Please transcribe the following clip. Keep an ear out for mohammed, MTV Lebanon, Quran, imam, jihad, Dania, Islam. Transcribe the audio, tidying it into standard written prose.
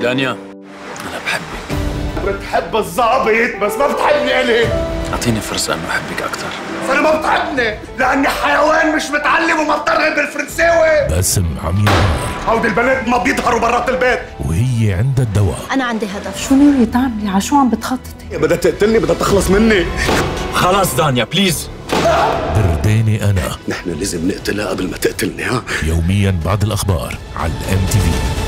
دانيا أنا بحبك. بتحب الظابط بس ما بتحبني إلي. أعطيني فرصة إنه أحبك أكثر. أنا ما بتعبني لأني حيوان مش متعلم وما بطرق بالفرنساوي. باسم عم ينهار. هودي البنات ما بيظهروا برات البيت. وهي عندها الدواء. أنا عندي هدف. شو ناوية تعملي؟ على شو عم بتخططي؟ بدها تقتلني، بدها تخلص مني. خلاص دانيا بليز. درداني أنا. نحن لازم نقتلها قبل ما تقتلني. ها. يومياً بعد الأخبار على MTV.